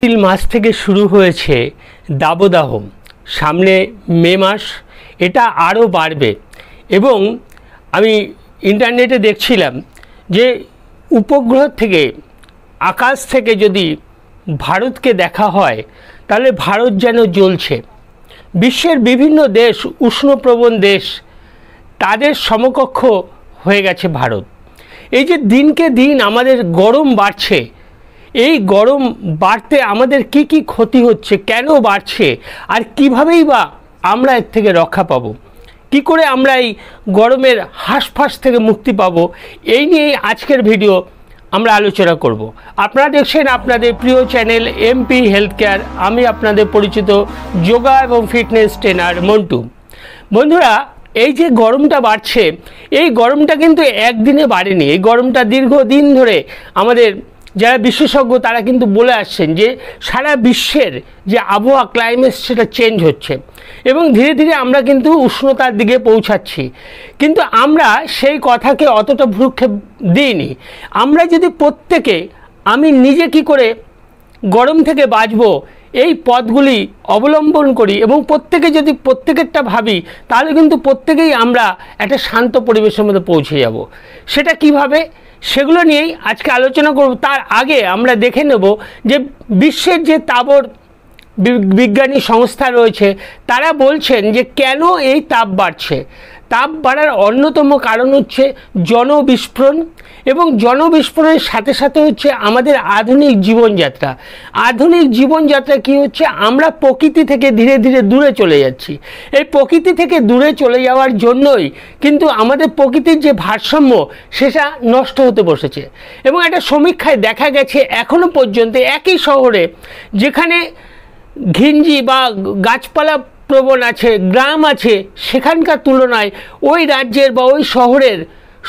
April মাস থেকে শুরু হয়েছে দাবদাহ। সামনে মে মাস এটা আরও বাড়বে এবং আমি ইন্টারনেটে দেখছিলাম যে উপগ্রহ থেকে, আকাশ থেকে যদি ভারতকে দেখা হয় তাহলে ভারত যেন জ্বলছে। বিশ্বের বিভিন্ন দেশ, উষ্ণপ্রবণ দেশ, তাদের সমকক্ষ হয়ে গেছে ভারত। এই যে দিনকে দিন আমাদের গরম বাড়ছে, এই গরম বাড়তে আমাদের কি কি ক্ষতি হচ্ছে, কেন বাড়ছে আর কিভাবেই বা আমরা এর থেকে রক্ষা পাব, কি করে আমরা এই গরমের হাঁসফাঁস থেকে মুক্তি পাব, এই নিয়েই আজকের ভিডিও আমরা আলোচনা করব। আপনারা দেখছেন আপনাদের প্রিয় চ্যানেল এমপি হেলথ কেয়ার। আমি আপনাদের পরিচিত যোগা এবং ফিটনেস ট্রেনার মন্টু। বন্ধুরা, এই যে গরমটা বাড়ছে, এই গরমটা কিন্তু একদিনে বাড়েনি। এই গরমটা দীর্ঘদিন ধরে আমাদের যারা বিশেষজ্ঞ তারা কিন্তু বলে আসছেন যে সারা বিশ্বের যে আবহাওয়া, ক্লাইমেট, সেটা চেঞ্জ হচ্ছে এবং ধীরে ধীরে আমরা কিন্তু উষ্ণতার দিকে পৌঁছাচ্ছি। কিন্তু আমরা সেই কথাকে অতটা ভ্রুক্ষেপ দিইনি। আমরা যদি প্রত্যেকে আমি নিজে কি করে গরম থেকে বাঁচব এই পথগুলি অবলম্বন করি এবং প্রত্যেকে যদি প্রত্যেকেরটা ভাবি, তাহলে কিন্তু প্রত্যেকেই আমরা একটা শান্ত পরিবেশের মধ্যে পৌঁছে যাব। সেটা কিভাবে, সেগুলো নিয়েই আজকে আলোচনা করব। তার আগে আমরা দেখে নেব যে বিশ্বের যে তাবর বিজ্ঞানী সংস্থা রয়েছে তারা বলছেন যে কেন এই তাপ বাড়ছে। তাপ বাড়ার অন্যতম কারণ হচ্ছে জনবিস্ফোরণ এবং জনবিস্ফোরণের সাথে সাথে হচ্ছে আমাদের আধুনিক জীবনযাত্রা। আধুনিক জীবনযাত্রা কি হচ্ছে, আমরা প্রকৃতি থেকে ধীরে ধীরে দূরে চলে যাচ্ছি। এই প্রকৃতি থেকে দূরে চলে যাওয়ার জন্যই কিন্তু আমাদের প্রকৃতির যে ভারসাম্য সেটা নষ্ট হতে বসেছে। এবং একটা সমীক্ষায় দেখা গেছে এখনও পর্যন্ত একই শহরে যেখানে ঘিঞ্জি বা গাছপালা প্রবণ আছে, গ্রাম আছে, সেখানকার তুলনায় ওই রাজ্যের বা ওই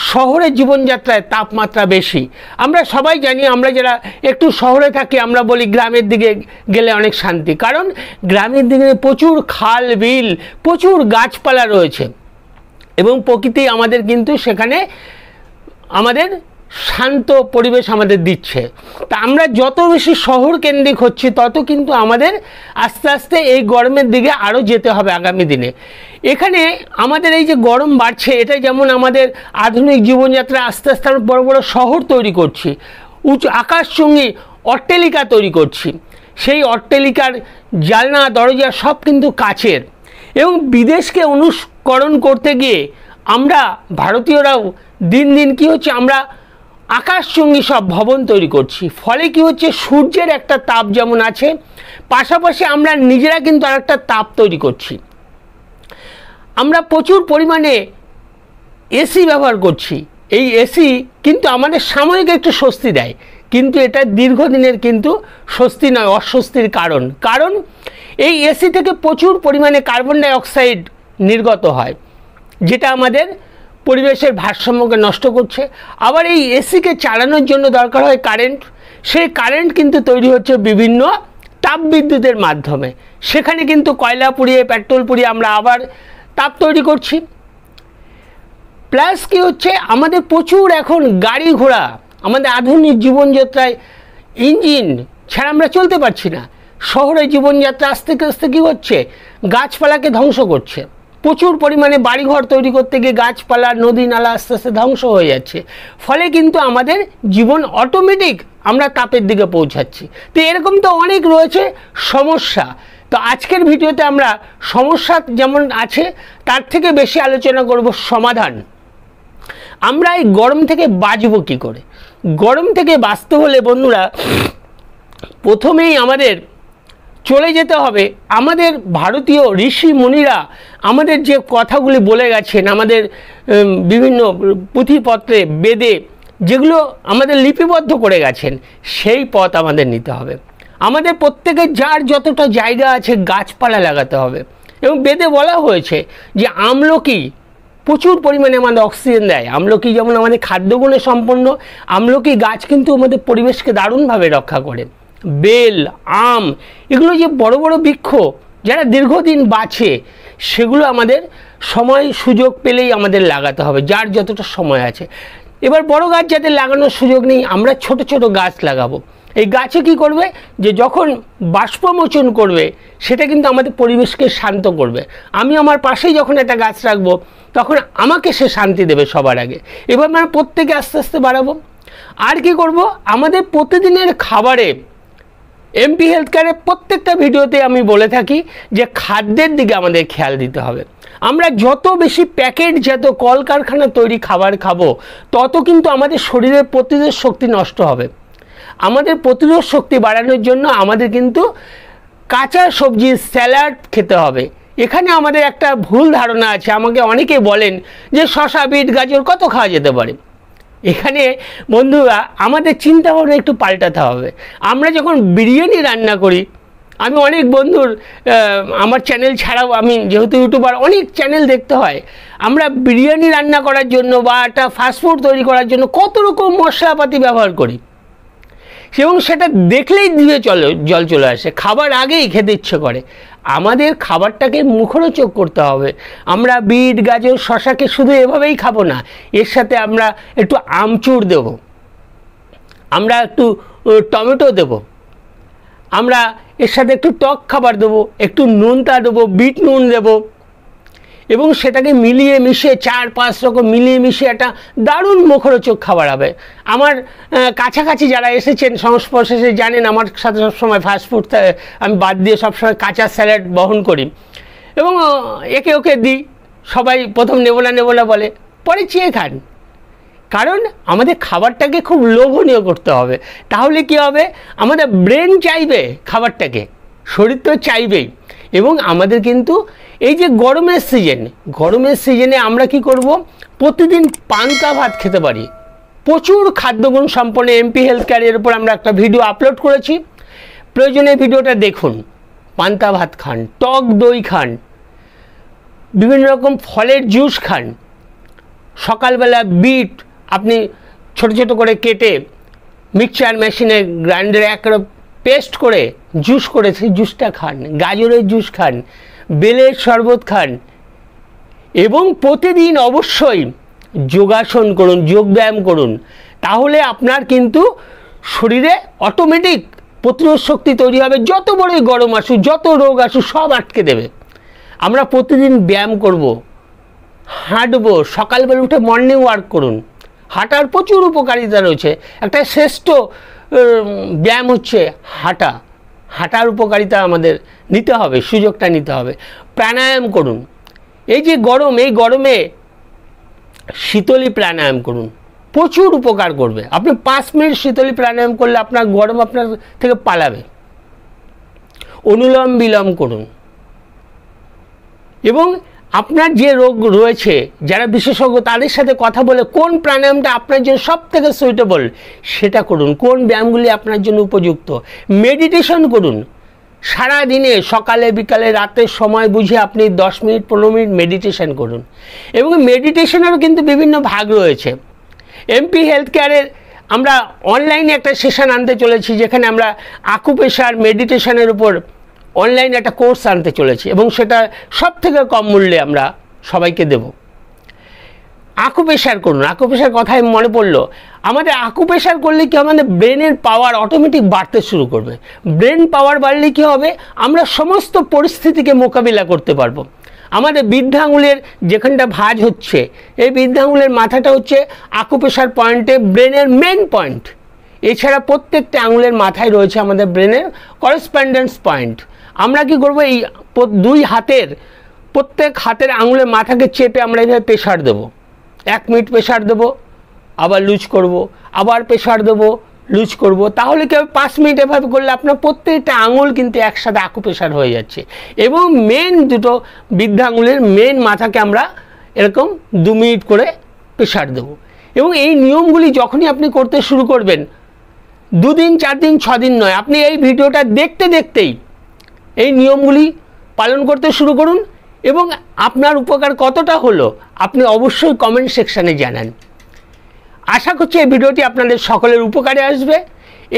শহরের জীবনযাত্রায় তাপমাত্রা বেশি। আমরা সবাই জানি, আমরা যারা একটু শহরে থাকি আমরা বলি গ্রামের দিকে গেলে অনেক শান্তি, কারণ গ্রামের দিকে প্রচুর খাল, বিল, প্রচুর গাছপালা রয়েছে এবং প্রকৃতি আমাদের কিন্তু সেখানে আমাদের শান্ত পরিবেশ আমাদের দিচ্ছে। তা আমরা যত বেশি শহর কেন্দ্রিক হচ্ছি তত কিন্তু আমাদের আস্তে আস্তে এই গরমের দিকে আরও যেতে হবে আগামী দিনে। এখানে আমাদের এই যে গরম বাড়ছে, এটা যেমন আমাদের আধুনিক জীবনযাত্রা, আস্তে আস্তে আমরা বড়ো বড়ো শহর তৈরি করছি, উঁচু আকাশচুম্বী অট্টালিকা তৈরি করছি, সেই অট্টালিকার জানলা দরজা সব কিন্তু কাচের। এবং বিদেশকে অনুকরণ করতে গিয়ে আমরা ভারতীয়রাও দিন দিন কী হচ্ছে, আমরা আকাশচুম্বী সব ভবন তৈরি করছি। ফলে কি হচ্ছে, সূর্যের একটা তাপ যেমন আছে, পাশাপাশি আমরা নিজেরা কিন্তু আর একটা তাপ তৈরি করছি। আমরা প্রচুর পরিমাণে এসি ব্যবহার করছি। এই এসি কিন্তু আমাদের সাময়িক একটু স্বস্তি দেয়, কিন্তু এটা দীর্ঘদিনের কিন্তু স্বস্তি নয়, অস্বস্তির কারণ। কারণ এই এসি থেকে প্রচুর পরিমাণে কার্বন ডাইঅক্সাইড নির্গত হয়, যেটা আমাদের পরিবেশের ভারসাম্যকে নষ্ট করছে। আবার এই এসিকে চালানোর জন্য দরকার হয় কারেন্ট। সেই কারেন্ট কিন্তু তৈরি হচ্ছে বিভিন্ন তাপবিদ্যুতের মাধ্যমে। সেখানে কিন্তু কয়লা পুড়িয়ে, পেট্রোল পুড়িয়ে আমরা আবার তাপ তৈরি করছি। প্লাস কি হচ্ছে, আমাদের প্রচুর এখন গাড়ি ঘোড়া, আমাদের আধুনিক জীবনযাত্রায় ইঞ্জিন ছাড়া আমরা চলতে পারছি না। শহরে জীবনযাত্রা আস্তে আস্তে কী হচ্ছে, গাছপালাকে ধ্বংস করছে। প্রচুর পরিমাণে বাড়িঘর তৈরি করতে গিয়ে গাছপালা, নদী নালা আস্তে আস্তে ধ্বংস হয়ে যাচ্ছে। ফলে কিন্তু আমাদের জীবন অটোমেটিক আমরা তাপের দিকে পৌঁছাচ্ছি। তো এরকম তো অনেক রয়েছে সমস্যা। তো আজকের ভিডিওতে আমরা সমস্যা যেমন আছে তার থেকে বেশি আলোচনা করব সমাধান। আমরা এই গরম থেকে বাঁচব কী করে। গরম থেকে বাঁচতে হলে বন্ধুরা প্রথমেই আমাদের চলে যেতে হবে, আমাদের ভারতীয় ঋষি মুনিরা আমাদের যে কথাগুলি বলে গেছেন, আমাদের বিভিন্ন পুঁথিপত্রে, বেদে যেগুলো আমাদের লিপিবদ্ধ করে গেছেন, সেই পথ আমাদের নিতে হবে। আমাদের প্রত্যেকের যার যতটা জায়গা আছে গাছপালা লাগাতে হবে। এবং বেদে বলা হয়েছে যে আমলকি প্রচুর পরিমাণে আমাদের অক্সিজেন দেয়। আমলকি যেমন আমাদের খাদ্যগুণে সম্পন্ন, আমলকি গাছ কিন্তু আমাদের পরিবেশকে দারুণভাবে রক্ষা করে। বেল, আম, এগুলো যে বড় বড় বৃক্ষ যারা দীর্ঘদিন বাঁচে, সেগুলো আমাদের সময় সুযোগ পেলেই আমাদের লাগাতে হবে, যার যতটা সময় আছে। এবার বড় গাছ যাদের লাগানোর সুযোগ নেই, আমরা ছোট ছোট গাছ লাগাবো। এই গাছে কি করবে, যে যখন বাষ্পমোচন করবে সেটা কিন্তু আমাদের পরিবেশকে শান্ত করবে। আমি আমার পাশেই যখন একটা গাছ রাখবো তখন আমাকে সে শান্তি দেবে সবার আগে। এবার আমরা প্রত্যেকে আস্তে আস্তে বাড়াবো। আর কি করব, আমাদের প্রতিদিনের খাবারে এমপি হেলথ কেয়ারের প্রত্যেকটা ভিডিওতে আমি বলে থাকি যে খাদ্যের দিকে আমাদের খেয়াল দিতে হবে। আমরা যত বেশি প্যাকেট যত কলকারখানা তৈরি খাবার খাবো তত কিন্তু আমাদের শরীরের প্রতিরোধ শক্তি নষ্ট হবে। আমাদের প্রতিরোধ শক্তি বাড়ানোর জন্য আমাদের কিন্তু কাঁচা সবজি স্যালাড খেতে হবে। এখানে আমাদের একটা ভুল ধারণা আছে, আমাকে অনেকে বলেন যে শসা বিট গাজর কত খাওয়া যেতে পারে। এখানে বন্ধুরা আমাদের চিন্তাভাবনা একটু পাল্টাতে হবে। আমরা যখন বিরিয়ানি রান্না করি, আমি অনেক বন্ধুর আমার চ্যানেল ছাড়াও আমি যেহেতু ইউটিউবার অনেক চ্যানেল দেখতে হয়, আমরা বিরিয়ানি রান্না করার জন্য বা একটা ফাস্টফুড তৈরি করার জন্য কত রকম মশলাপাতি ব্যবহার করি এবং সেটা দেখলেই দিয়ে জল চলে আসে, খাবার আগেই খেতে ইচ্ছে করে। আমাদের খাবারটাকে মুখরোচক করতে হবে। আমরা বিট গাজর শশাকে শুধু এভাবেই খাবো না, এর সাথে আমরা একটু আমচুর দেব, আমরা একটু টমেটো দেব, আমরা এর সাথে একটু টক খাবার দেবো, একটু নুনটা দেবো, বিট নুন দেবো, এবং সেটাকে মিলিয়ে মিশিয়ে 4-5 রকম মিলিয়ে মিশিয়ে একটা দারুণ মুখরোচক খাবার হবে। আমার কাছাকাছি যারা এসেছেন সংস্পর্শে সে জানেন আমার সাথে সবসময় ফাস্টফুড আমি বাদ দিয়ে সবসময় কাঁচা স্যালাড বহন করি এবং একে ওকে দিই। সবাই প্রথম নেবো না বলে, পরে চেয়ে খান। কারণ আমাদের খাবারটাকে খুব লোভনীয় করতে হবে, তাহলে কি হবে, আমাদের ব্রেন চাইবে খাবারটাকে, শরীর তো চাইবেই। এবং আমাদের কিন্তু এই যে গরমের সিজনে আমরা কি করব, প্রতিদিন পান্তা ভাত খেতে পারি। প্রচুর খাদ্যগুণ সম্পন্ন এমপি হেলথ কেয়ারের উপর আমরা একটা ভিডিও আপলোড করেছি, প্রয়োজনে ভিডিওটা দেখুন। পান্তা ভাত খান, টক দই খান, বিভিন্ন রকম ফলের জুস খান। সকালবেলা বিট আপনি ছোট ছোট করে কেটে মিক্সচার মেশিনে গ্রাইন্ডারে একটা পেস্ট করে জুস করে সেই জুসটা খান, গাজরের জুস খান, বেলের শরবত খান। এবং প্রতিদিন অবশ্যই যোগাসন করুন, যোগব্যায়াম করুন, তাহলে আপনার কিন্তু শরীরে অটোমেটিক প্রতিরোধ শক্তি তৈরি হবে। যত বড়ই গরম আসুক, যত রোগ আসুক, সব আটকে দেবে। আমরা প্রতিদিন ব্যায়াম করব, হাঁটবো, সকালবেলা উঠে মর্নিং ওয়াক করুন। হাঁটার প্রচুর উপকারিতা রয়েছে, একটা শ্রেষ্ঠ ব্যায়াম হচ্ছে হাঁটা। হাঁটার উপকারিতা আমাদের নিতে হবে, সুযোগটা নিতে হবে। প্রাণায়াম করুন, এই যে গরম, এই গরমে শীতলী প্রাণায়াম করুন, প্রচুর উপকার করবে। আপনি 5 মিনিট শীতলী প্রাণায়াম করলে আপনার গরম আপনার থেকে পালাবে। অনুলম বিলম করুন। এবং আপনার যে রোগ রয়েছে, যারা বিশেষজ্ঞ তাদের সাথে কথা বলে কোন প্রাণায়ামটা আপনার জন্য সবথেকে সুইটেবল সেটা করুন, কোন ব্যায়ামগুলি আপনার জন্য উপযুক্ত। মেডিটেশন করুন, সারা দিনে সকালে বিকালে রাতে সময় বুঝে আপনি 10 মিনিট 15 মিনিট মেডিটেশন করুন। এবং মেডিটেশনেরও কিন্তু বিভিন্ন ভাগ রয়েছে। এমপি হেলথ কেয়ারের আমরা অনলাইনে একটা সেশন আনতে চলেছি, যেখানে আমরা আকুপ্রেশার মেডিটেশনের উপর অনলাইনে একটা কোর্স আনতে চলেছি এবং সেটা সব থেকে কম মূল্যে আমরা সবাইকে দেব। আকুপ্রেশার করুন, আকুপ্রেশার কথাই মনে পড়লো। আমাদের আকুপ্রেশার করলে কি আমাদের ব্রেনের পাওয়ার অটোমেটিক বাড়তে শুরু করবে। ব্রেন পাওয়ার বাড়লে কি হবে, আমরা সমস্ত পরিস্থিতিকে মোকাবিলা করতে পারবো। আমাদের বৃদ্ধাঙ্গুলের যেখানটা ভাঁজ হচ্ছে, এই বৃদ্ধাঙ্গুলের মাথাটা হচ্ছে আকুপ্রেশার পয়েন্টে ব্রেনের মেন পয়েন্ট। এছাড়া প্রত্যেকটা আঙুলের মাথায় রয়েছে আমাদের ব্রেনের করেসপন্ডেন্স পয়েন্ট। আমরা কি করব, এই দুই হাতের প্রত্যেক হাতের আঙুলের মাথাকে চেপে আমরা এইভাবে প্রেশার দেবো। 1 মিনিট প্রেশার দেবো, আবার লুজ করব, আবার প্রেশার দেবো, লুজ করব। তাহলে কি হবে, 5 মিনিট এভাবে করলে আপনার প্রত্যেকটা আঙুল কিন্তু একসাথে আকুপ্রেশার হয়ে যাচ্ছে। এবং মেন দুটো বৃদ্ধাঙ্গুলের মেন মাথাকে আমরা এরকম 2 মিনিট করে প্রেশার দেবো। এবং এই নিয়মগুলি যখনই আপনি করতে শুরু করবেন, 2 দিন 4 দিন 6 দিন নয়, আপনি এই ভিডিওটা দেখতে দেখতেই এই নিয়মগুলি পালন করতে শুরু করুন। এবং আপনার উপকার কতটা হলো আপনি অবশ্যই কমেন্ট সেকশানে জানান। আশা করছি এই ভিডিওটি আপনাদের সকলের উপকারে আসবে।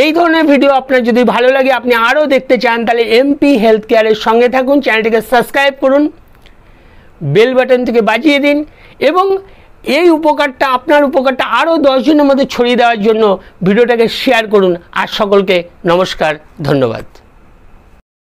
এই ধরনের ভিডিও আপনার যদি ভালো লাগে, আপনি আরও দেখতে চান, তাহলে এমপি হেলথ কেয়ারের সঙ্গে থাকুন। চ্যানেলটিকে সাবস্ক্রাইব করুন, বেল বাটন থেকে বাজিয়ে দিন। এবং এই উপকারটা, আপনার উপকারটা আরও 10 জনের মধ্যে ছড়িয়ে দেওয়ার জন্য ভিডিওটাকে শেয়ার করুন। আর সকলকে নমস্কার, ধন্যবাদ।